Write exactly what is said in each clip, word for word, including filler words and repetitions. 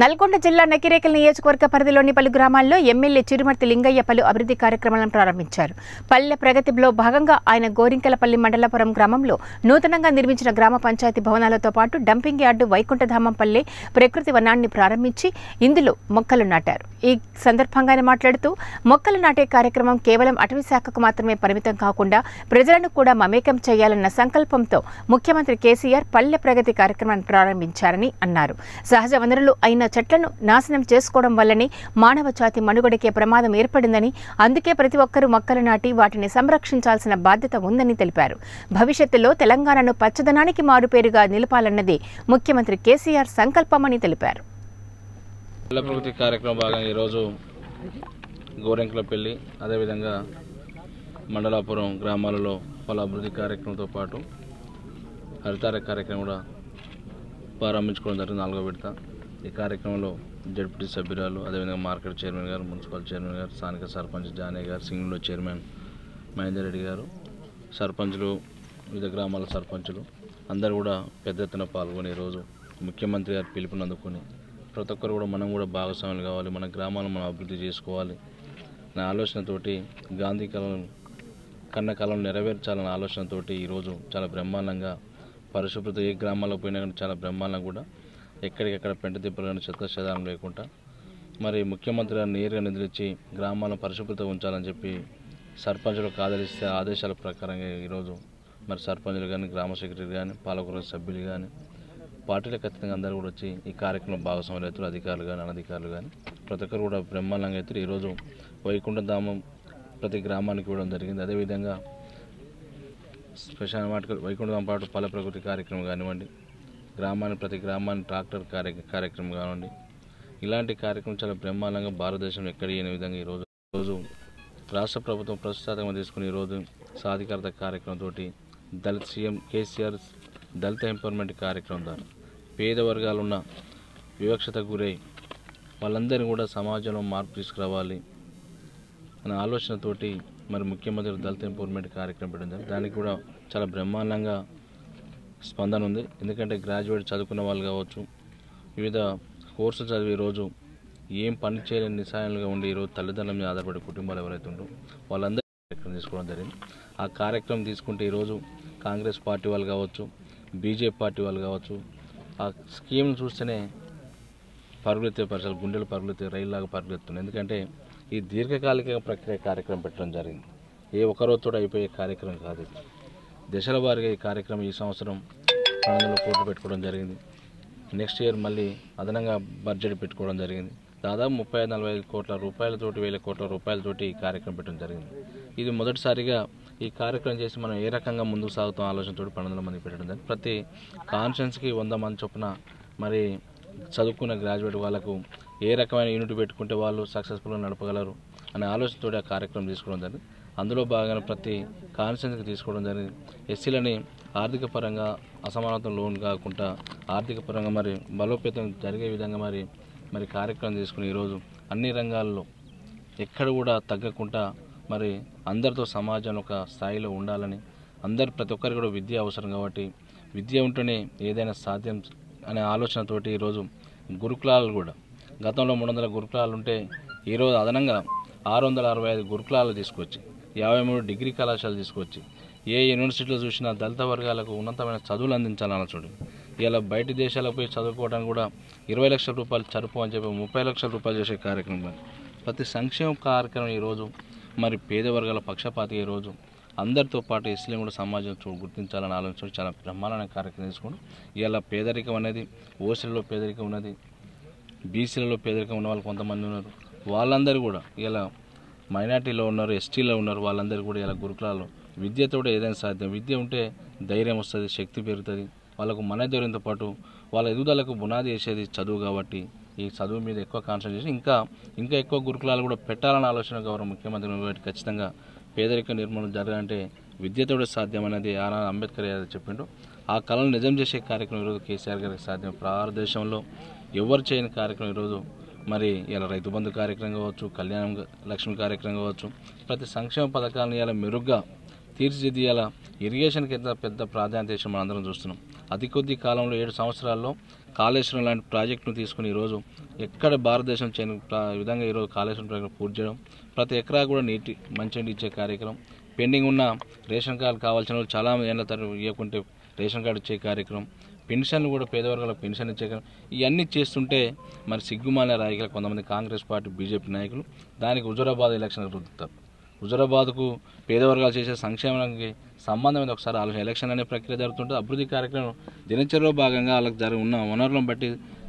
నల్గొండ జిల్లా నకిరేకల్ నియోజకవర్గ పరిధిలోని పలు గ్రామాల్లో ఎమ్మెల్యే చిరుమర్తి లింగయ్య పలు అభివృద్ధి కార్యక్రమాలను ప్రారంభించారు. పల్లె ప్రగతిలో భాగంగా ఆయన గోరింకలపల్లి మండలపురం గ్రామంలో నూతనంగా నిర్మించిన గ్రామ పంచాయతీ భవనాలతో పాటు డంపింగ్ యార్డు వైకుంఠధామం పల్లె ప్రకృతి వనాన్ని ప్రారంభించి ఇందులో మొక్కలు నాటారు. ఈ సందర్భంగానే మాట్లాడుతూ మొక్కలు నాటే కార్యక్రమం కేవలం అటవీ శాఖకు మాత్రమే పరిమితం కాకుండా ప్రజలను కూడా మమేకం చేయాలన్న సంకల్పంతో ముఖ్యమంత్రి కేసీఆర్ పల్లె ప్రగతి కార్యక్రమాన్ని ప్రారంభించారని అన్నారు. సహజ వనరులు అయిన చెట్లను నాశనం చేసుకోవడం వల్లనే మానవ జాతి మనుగడకే ప్రమాదం ఏర్పడిందని, అందుకే ప్రతి ఒక్కరూ మొక్కలు నాటి వాటిని సంరక్షించాల్సిన బాధ్యత ఉందని తెలిపారు. భవిష్యత్తులో తెలంగాణను పచ్చదనానికి మారుపేరుగా నిలపాలన్నది ముఖ్యమంత్రి కేసీఆర్ సంకల్పమని తెలిపారు. గోరెంకలపల్లి అదేవిధంగా మండలాపురం గ్రామాలలో పలు అభివృద్ధి కార్యక్రమంతో పాటు హరితార కార్యక్రమం కూడా ప్రారంభించుకోవడం జరిగింది. నాలుగో విడత ఈ కార్యక్రమంలో జడ్పీటీ సభ్యురాలు, అదేవిధంగా మార్కెట్ చైర్మన్ గారు, మున్సిపల్ చైర్మన్ గారు, స్థానిక సర్పంచ్ జానయ్య గారు, సింగులో చైర్మన్ మహేందర్ రెడ్డి గారు, సర్పంచులు, వివిధ గ్రామాల సర్పంచులు అందరూ కూడా పెద్ద ఎత్తున పాల్గొని ఈరోజు ముఖ్యమంత్రి గారు పిలుపుని అందుకొని ప్రతి ఒక్కరు కూడా మనం కూడా భాగస్వాములు కావాలి, మన గ్రామాలను మనం అభివృద్ధి చేసుకోవాలి నా ఆలోచనతోటి, గాంధీ కళను కన్న కళను నెరవేర్చాలన్న ఆలోచనతోటి ఈరోజు చాలా బ్రహ్మాండంగా పరిశుభ్రత ఏ గ్రామాల్లో పోయినా కానీ చాలా బ్రహ్మాండంగా కూడా ఎక్కడికెక్కడ పెంట దిబ్బలు కానీ చెత్త చెదారం లేకుండా మరి ముఖ్యమంత్రి గారు నేరుగా నిధులిచ్చి గ్రామాలను పరిశుభ్రత ఉంచాలని చెప్పి సర్పంచులకు ఆదరిస్తే ఆదేశాల ప్రకారంగా ఈరోజు మరి సర్పంచులు కానీ, గ్రామ సెక్రటరీ కానీ, పాలకవర్గ సభ్యులు కానీ, పార్టీల ఖచ్చితంగా అందరూ కూడా వచ్చి ఈ కార్యక్రమం భాగస్వాములు అవుతారు. అధికారులు కానీ, అనధికారులు కానీ ప్రతి ఒక్కరు కూడా బ్రహ్మాండంగా అవుతారు. ఈరోజు వైకుంఠధామం ప్రతి గ్రామానికి ఇవ్వడం జరిగింది. అదేవిధంగా శ్మశాన వాటిక వైకుంఠధామం పాటు పల్లె ప్రకృతి కార్యక్రమం కానివ్వండి, గ్రామాన్ని ప్రతి గ్రామాన్ని ట్రాక్టర్ కార్య కార్యక్రమం కానివ్వండి, ఇలాంటి కార్యక్రమం చాలా బ్రహ్మాండంగా భారతదేశం ఎక్కడ లేని విధంగా ఈరోజు రోజు రాష్ట్ర ప్రభుత్వం ప్రస్తుతంగా తీసుకుని ఈరోజు సాధికారత కార్యక్రమంతో దళిత సీఎం కేసీఆర్ దళిత ఎంపవర్మెంట్ కార్యక్రమం ద్వారా పేద వర్గాలున్న వివక్షతకు గురై వాళ్ళందరినీ కూడా సమాజంలో మార్పు తీసుకురావాలి అనే ఆలోచనతోటి మరి ముఖ్యమంత్రి దళిత ఎంపవర్మెంట్ కార్యక్రమం పెట్టింది. దానికి కూడా చాలా బ్రహ్మాండంగా స్పందన ఉంది. ఎందుకంటే గ్రాడ్యుయేట్ చదువుకున్న వాళ్ళు కావచ్చు, వివిధ కోర్సులు చదివి ఈరోజు ఏం పని చేయలేని నిస్సహాయాలుగా ఉండి ఈరోజు తల్లిదండ్రుల మీద ఆధారపడే కుటుంబాలు ఎవరైతే ఉంటారో వాళ్ళందరూ కార్యక్రమం తీసుకోవడం జరిగింది. ఆ కార్యక్రమం తీసుకుంటే ఈరోజు కాంగ్రెస్ పార్టీ వాళ్ళు కావచ్చు, బీజేపీ పార్టీ వాళ్ళు కావచ్చు, ఆ స్కీమ్ చూస్తేనే పరుగులెత్తే పరిసలు గుండెలు పరుగులెత్తే రైలులాగా పరుగులెత్తున్నాయి. ఎందుకంటే ఈ దీర్ఘకాలిక ప్రక్రియ కార్యక్రమం పెట్టడం జరిగింది. ఏ ఒక్కరోజుతో అయిపోయే కార్యక్రమం కాదు. దశల వారిగా ఈ కార్యక్రమం ఈ సంవత్సరం రెండు కోట్లు పెట్టుకోవడం జరిగింది. నెక్స్ట్ ఇయర్ మళ్ళీ అదనంగా బడ్జెట్ పెట్టుకోవడం జరిగింది. దాదాపు ముప్పై ఐదు నలభై ఐదు కోట్ల రూపాయలతోటి వేల కోట్ల రూపాయలతోటి ఈ కార్యక్రమం పెట్టడం జరిగింది. ఇది మొదటిసారిగా ఈ కార్యక్రమం చేసి మనం ఏ రకంగా ముందుకు సాగుతాం ఆలోచనతో పన్నెండు మంది పెట్టడం జరిగింది. ప్రతి కాన్ఫరెన్స్కి వంద మంది చొప్పున మరి చదువుకున్న గ్రాడ్యుయేట్ వాళ్ళకు ఏ రకమైన యూనిట్ పెట్టుకుంటే వాళ్ళు సక్సెస్ఫుల్గా నడపగలరు అనే ఆలోచనతో ఆ కార్యక్రమం తీసుకోవడం జరిగింది. అందులో భాగంగా ప్రతి కాన్ఫరెన్స్కి తీసుకోవడం జరిగింది. ఎస్సీలని ఆర్థిక పరంగా అసమానత లోన్ కాకుండా ఆర్థిక పరంగా మరి బలోపేతం జరిగే విధంగా మరి మరి కార్యక్రమం తీసుకుని ఈరోజు అన్ని రంగాల్లో ఎక్కడ కూడా తగ్గకుండా మరి అందరితో సమాజం ఒక స్థాయిలో ఉండాలని, అందరు ప్రతి ఒక్కరికి కూడా విద్య అవసరం కాబట్టి విద్య ఉంటేనే ఏదైనా సాధ్యం అనే ఆలోచనతోటి ఈరోజు గురుకులాలు కూడా గతంలో మూడు వందల గురుకులాలు ఉంటే ఈరోజు అదనంగా ఆరు వందల అరవై ఐదు గురుకులాలు తీసుకొచ్చి యాభై మూడు డిగ్రీ కళాశాలలు తీసుకొచ్చి ఏ యూనివర్సిటీలో చూసినా దళిత వర్గాలకు ఉన్నతమైన చదువులు అందించాలని చూడండి. ఇలా బయట దేశాలకు పోయి చదువుకోవడానికి కూడా ఇరవై లక్షల రూపాయలు చరుపు అని చెప్పి ముప్పై లక్షల రూపాయలు చేసే కార్యక్రమం. ప్రతి సంక్షేమ కార్యక్రమం ఈరోజు మరి పేద వర్గాల పక్షపాతి ఈరోజు అందరితో పాటు ఎస్సీలు కూడా సమాజం చూ గుర్తించాలని ఆలోచించడం చాలా బ్రహ్మాండమైన కార్యక్రమం తీసుకోండి. ఇలా పేదరికం అనేది ఓసీలలో పేదరికం ఉన్నది, బీసీలలో పేదరికం ఉన్న వాళ్ళు కొంతమంది ఉన్నారు, వాళ్ళందరూ కూడా ఇలా మైనార్టీలో ఉన్నారు, ఎస్టీలో ఉన్నారు, వాళ్ళందరూ కూడా ఇలా గురుకులాల్లో విద్యతో ఏదైనా సాధ్యం. విద్య ఉంటే ధైర్యం వస్తుంది, శక్తి పెరుగుతుంది, వాళ్ళకు మన ధైర్యంతో పాటు వాళ్ళ ఎదుగుదలకు బునాది వేసేది చదువు. కాబట్టి ఈ చదువు మీద ఎక్కువ కాన్సన్ట్రేషన్ ఇంకా ఇంకా ఎక్కువ గురుకులాలు కూడా పెట్టాలన్న ఆలోచన గౌరవ ముఖ్యమంత్రి ఖచ్చితంగా పేదరిక నిర్మూలన జరగాలంటే విద్యతో సాధ్యం అనేది ఆనా అంబేద్కర్ గారు చెప్పిండు. ఆ కళను నిజం చేసే కార్యక్రమం ఈరోజు కేసీఆర్ గారికి సాధ్యం. భారతదేశంలో ఎవరు చేయని కార్యక్రమం ఈరోజు మరి ఇలా రైతు బంధు కార్యక్రమం కావచ్చు, కళ్యాణం లక్ష్మి కార్యక్రమం కావచ్చు, ప్రతి సంక్షేమ పథకాలను ఇలా మెరుగ్గా తీర్చిదిద్దేలా ఇరిగేషన్కి ఎంత పెద్ద ప్రాధాన్యత ఇచ్చి మనం అందరం చూస్తున్నాం. అతి కొద్ది కాలంలో ఏడు సంవత్సరాల్లో కాళేశ్వరం లాంటి ప్రాజెక్టును తీసుకుని ఈరోజు ఎక్కడ భారతదేశం చెందిన విధంగా ఈరోజు కాళేశ్వరం ప్రాజెక్టును పూర్తి చేయడం, ప్రతి ఎకరా కూడా నీటి మంచినీటి ఇచ్చే కార్యక్రమం, పెండింగ్ ఉన్న రేషన్ కార్డు కావాల్సిన వాళ్ళు చాలా ఏళ్ళ తరపు ఇవ్వకుంటే రేషన్ కార్డు ఇచ్చే కార్యక్రమం, పెన్షన్లు కూడా పేదవర్గాల పెన్షన్ ఇచ్చే కార్యక్రమం, ఇవన్నీ చేస్తుంటే మరి సిగ్గుమాలిన రాజకీయ కొంతమంది కాంగ్రెస్ పార్టీ బీజేపీ నాయకులు దానికి హుజూరాబాద్ ఎలక్షన్లు రుద్దుతారు. హుజూరాబాద్కు పేదవర్గాలు చేసే సంక్షేమానికి సంబంధమైన ఒకసారి వాళ్ళ ఎలక్షన్ అనే ప్రక్రియ జరుగుతుంటుంది. అభివృద్ధి కార్యక్రమం దినచర్యలో భాగంగా వాళ్ళకి జరి ఉన్న వనరులను బట్టి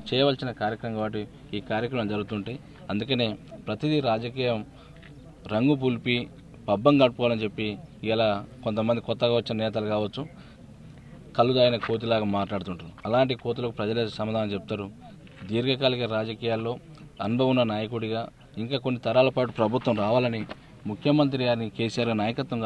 చేయవలసిన కార్యక్రమం కాబట్టి ఈ కార్యక్రమం జరుగుతుంటాయి. అందుకనే ప్రతిదీ రాజకీయం రంగు పులిపి పబ్బం గడుపుకోవాలని చెప్పి ఇలా కొంతమంది కొత్తగా వచ్చిన నేతలు కావచ్చు కళ్ళు తాగిన కోతిలాగా మాట్లాడుతుంటారు. అలాంటి కోతులకు ప్రజలే సమాధానం చెప్తారు. దీర్ఘకాలిక రాజకీయాల్లో అనుభవం ఉన్న నాయకుడిగా ఇంకా కొన్ని తరాల పాటు ప్రభుత్వం రావాలని ముఖ్యమంత్రి గారిని కేసీఆర్ నాయకత్వం